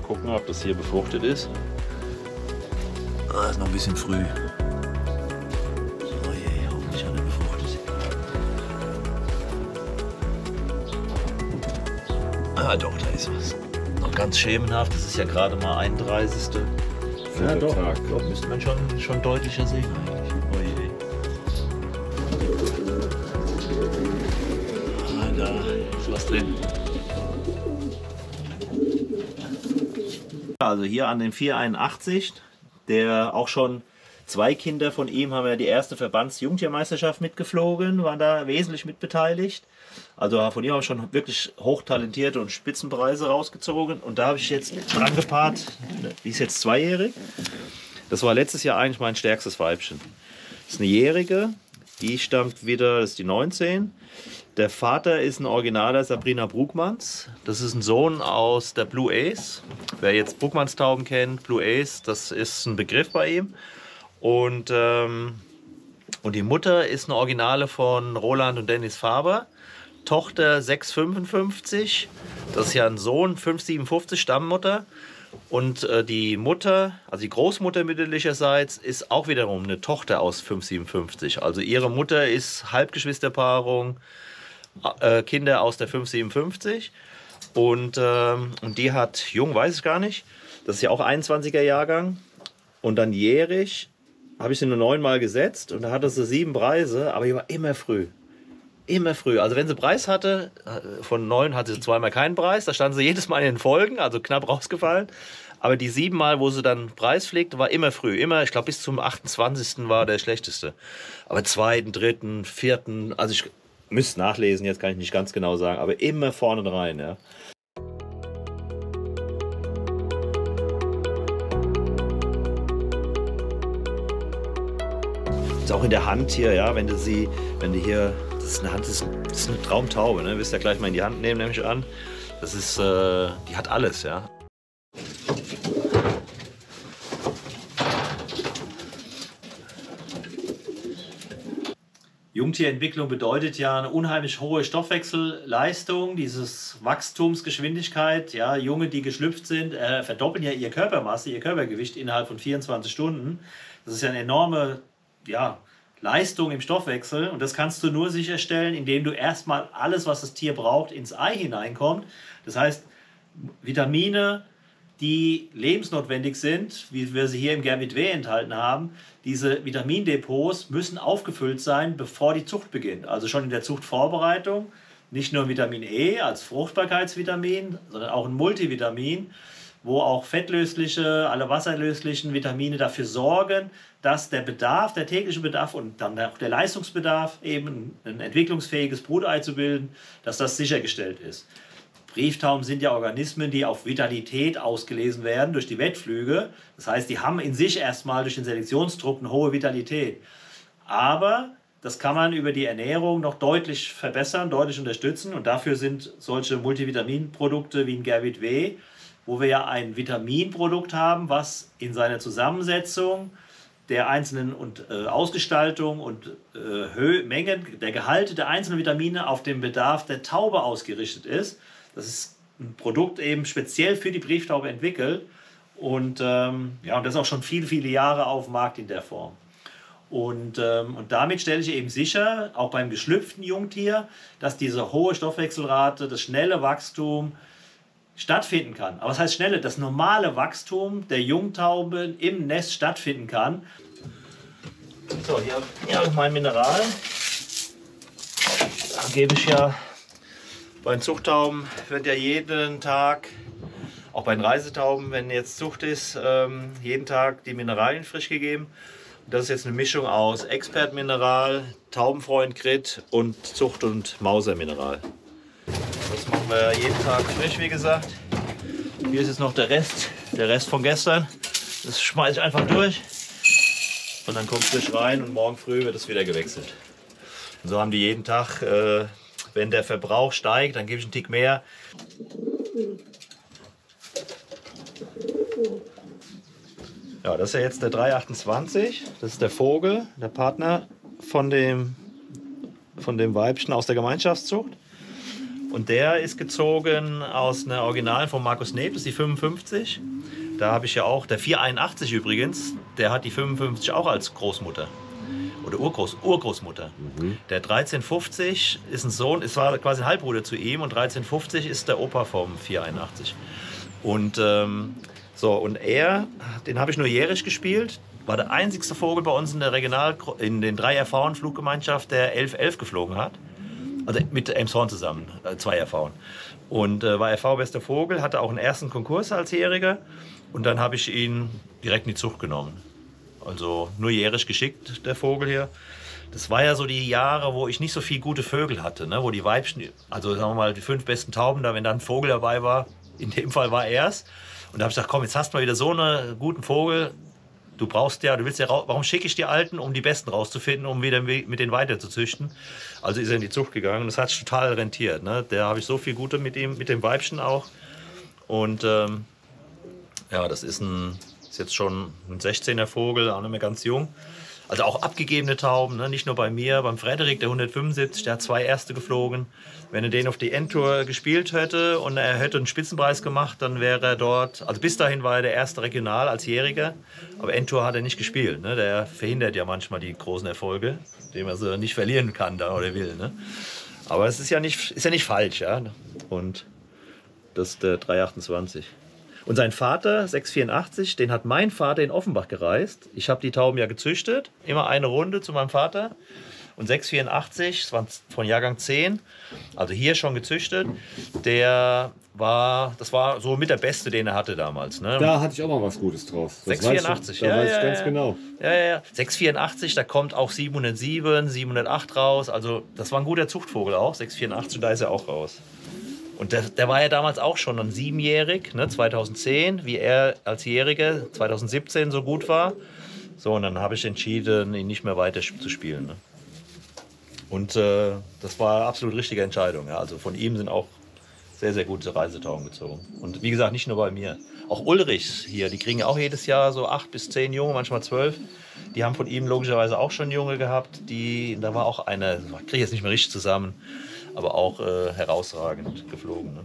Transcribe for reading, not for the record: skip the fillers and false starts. mal gucken, ob das hier befruchtet ist. Ah, ist noch ein bisschen früh. Oh je, hoffentlich hat er befruchtet. Ah doch, da ist was. Noch ganz schemenhaft, das ist ja gerade mal 31. Ja, doch, Tag. Doch, müsste man schon deutlicher sehen eigentlich. Oh je. Ah, da ist was drin. Also hier an den 481, der auch schon zwei Kinder von ihm haben ja die erste Verbandsjugendtiermeisterschaft mitgeflogen, waren da wesentlich mitbeteiligt. Also von ihm haben wir schon wirklich hochtalentierte und Spitzenpreise rausgezogen. Und da habe ich jetzt dran gepaart, die ist jetzt zweijährig. Das war letztes Jahr eigentlich mein stärkstes Weibchen. Das ist eine Jährige, die stammt wieder, das ist die 19. Der Vater ist ein Originaler Sabrina Bruckmanns. Das ist ein Sohn aus der Blue Ace. Wer jetzt Bruckmanns Tauben kennt, Blue Ace, das ist ein Begriff bei ihm. Und die Mutter ist eine Originale von Roland und Dennis Faber. Tochter 655, das ist ja ein Sohn 557, Stammmutter. Und die Mutter, also die Großmutter mütterlicherseits, ist auch wiederum eine Tochter aus 557. Also ihre Mutter ist Halbgeschwisterpaarung, Kinder aus der 557. Und die hat jung, weiß ich gar nicht, das ist ja auch 21er Jahrgang. Und dann jährig habe ich sie nur 9-mal gesetzt und da hatte sie 7 Preise, aber die war immer früh. Immer früh. Also wenn sie Preis hatte, von 9 hatte sie 2-mal keinen Preis, da stand sie jedes Mal in den Folgen, also knapp rausgefallen. Aber die 7-mal, wo sie dann Preis pflegte, war immer früh. Immer, ich glaube bis zum 28. war der schlechteste. Aber 2., 3., 4., also ich müsste nachlesen, jetzt kann ich nicht ganz genau sagen, aber immer vorne rein, ja. Ist auch in der Hand hier, ja, wenn du hier, das ist eine Hand, das ist eine Traumtaube, ne? Wirst ja gleich mal in die Hand nehmen, nehme ich an. Das ist, die hat alles, ja. Jungtierentwicklung bedeutet ja eine unheimlich hohe Stoffwechselleistung, dieses Wachstumsgeschwindigkeit, ja, Junge, die geschlüpft sind, verdoppeln ja ihre Körpermasse, ihr Körpergewicht innerhalb von 24 Stunden. Das ist ja eine enorme, ja, Leistung im Stoffwechsel und das kannst du nur sicherstellen, indem du erstmal alles, was das Tier braucht, ins Ei hineinkommt. Das heißt, Vitamine, die lebensnotwendig sind, wie wir sie hier im Germivit W enthalten haben, diese Vitamindepots müssen aufgefüllt sein, bevor die Zucht beginnt. Also schon in der Zuchtvorbereitung, nicht nur Vitamin E als Fruchtbarkeitsvitamin, sondern auch ein Multivitamin, wo auch fettlösliche, alle wasserlöslichen Vitamine dafür sorgen, dass der Bedarf, der tägliche Bedarf und dann auch der Leistungsbedarf, eben ein entwicklungsfähiges Brutei zu bilden, dass das sichergestellt ist. Brieftauben sind ja Organismen, die auf Vitalität ausgelesen werden durch die Wettflüge. Das heißt, die haben in sich erstmal durch den Selektionsdruck eine hohe Vitalität. Aber das kann man über die Ernährung noch deutlich verbessern, deutlich unterstützen. Und dafür sind solche Multivitaminprodukte wie ein Germivit W, wo wir ja ein Vitaminprodukt haben, was in seiner Zusammensetzung der einzelnen und Ausgestaltung und Mengen, der Gehalte der einzelnen Vitamine auf den Bedarf der Taube ausgerichtet ist. Das ist ein Produkt eben speziell für die Brieftaube entwickelt und, ja, und das ist auch schon viele, viele Jahre auf dem Markt in der Form. Und damit stelle ich eben sicher, auch beim geschlüpften Jungtier, dass diese hohe Stoffwechselrate, das schnelle Wachstum stattfinden kann. Aber das heißt schnelle, das normale Wachstum der Jungtauben im Nest stattfinden kann. So, hier habe ich mein Mineral. Da gebe ich ja bei den Zuchttauben, wird ja jeden Tag, auch bei den Reisetauben, wenn jetzt Zucht ist, jeden Tag die Mineralien frisch gegeben. Und das ist jetzt eine Mischung aus Expertmineral, Taubenfreund Grit und Zucht- und Mausermineral. Das machen wir jeden Tag frisch, wie gesagt. Hier ist jetzt noch der Rest von gestern. Das schmeiße ich einfach durch und dann kommt es frisch rein und morgen früh wird es wieder gewechselt. Und so haben die jeden Tag, wenn der Verbrauch steigt, dann gebe ich einen Tick mehr. Ja, das ist ja jetzt der 328, das ist der Vogel, der Partner von dem Weibchen aus der Gemeinschaftszucht. Und der ist gezogen aus einer Originalen von Markus Neb, das ist die 55. Da habe ich ja auch, der 481 übrigens, der hat die 55 auch als Großmutter. Oder Urgroßmutter. Mhm. Der 1350 ist ein Sohn, es war quasi ein Halbbruder zu ihm und 1350 ist der Opa vom 481. Und und er, den habe ich nur jährig gespielt, war der einzigste Vogel bei uns in der Regional, in den 3 RVen Fluggemeinschaft, der 1111 geflogen hat. Also mit Elmshorn zusammen, 2 RVen. Und war RV-bester Vogel, hatte auch einen ersten Konkurs als Jähriger und dann habe ich ihn direkt in die Zucht genommen. Also nur jährig geschickt, der Vogel hier. Das war ja so die Jahre, wo ich nicht so viel gute Vögel hatte, ne? Wo die Weibchen, also sagen wir mal die 5 besten Tauben, da wenn dann ein Vogel dabei war, in dem Fall war er's. Und da habe ich gedacht, komm, jetzt hast du mal wieder so einen guten Vogel, du brauchst ja, du willst ja, warum schicke ich die Alten, um die Besten rauszufinden, um wieder mit denen weiter zu züchten? Also ist er in die Zucht gegangen und das hat sich total rentiert, ne? Da habe ich so viel Gute mit ihm, mit dem Weibchen auch. Und ja, das ist ein... jetzt schon ein 16er Vogel, auch nicht mehr ganz jung. Also auch abgegebene Tauben, ne? Nicht nur bei mir, beim Frederik, der 175, der hat 2 Erste geflogen. Wenn er den auf die Endtour gespielt hätte und er hätte einen Spitzenpreis gemacht, dann wäre er dort, also bis dahin war er der erste Regional als Jähriger, aber Endtour hat er nicht gespielt, ne? Der verhindert ja manchmal die großen Erfolge, indem er sie nicht verlieren kann da oder will, ne? Aber es ist ja nicht falsch, ja? Und das ist der 328. Und sein Vater, 684, den hat mein Vater in Offenbach gereist. Ich habe die Tauben ja gezüchtet, immer eine Runde zu meinem Vater. Und 684, das war von Jahrgang 10, also hier schon gezüchtet, das war so mit der Beste, den er hatte damals. Ne? Da hatte ich auch mal was Gutes draus. Das 684, ja. Da weiß ich ganz genau. Ja. 684, da kommt auch 707, 708 raus. Also das war ein guter Zuchtvogel auch, 684, da ist er auch raus. Und der war ja damals auch schon ein 7-jährig, ne, 2010, wie er als Jähriger 2017 so gut war. So, und dann habe ich entschieden, ihn nicht mehr weiter zu spielen. Ne. Und das war eine absolut richtige Entscheidung. Ja. Also von ihm sind auch sehr, sehr gute Reisetauben gezogen. Und wie gesagt, nicht nur bei mir. Auch Ulrich hier, die kriegen auch jedes Jahr so 8 bis 10 Junge, manchmal 12. Die haben von ihm logischerweise auch schon Junge gehabt. Da war auch eine, ich kriege jetzt nicht mehr richtig zusammen, aber auch herausragend geflogen. Ne?